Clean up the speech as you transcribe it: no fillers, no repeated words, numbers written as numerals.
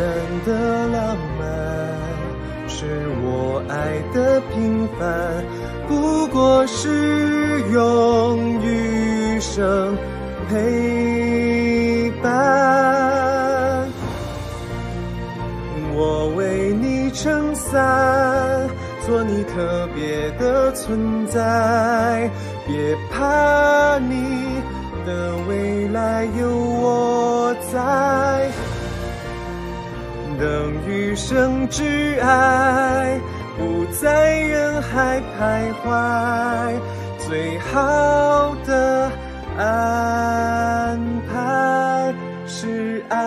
淡的浪漫，是我爱的平凡，不过是用余生陪伴。我为你撑伞，做你特别的存在，别怕你的未来有我在。 等余生挚爱不在人海徘徊，最好的安排是爱。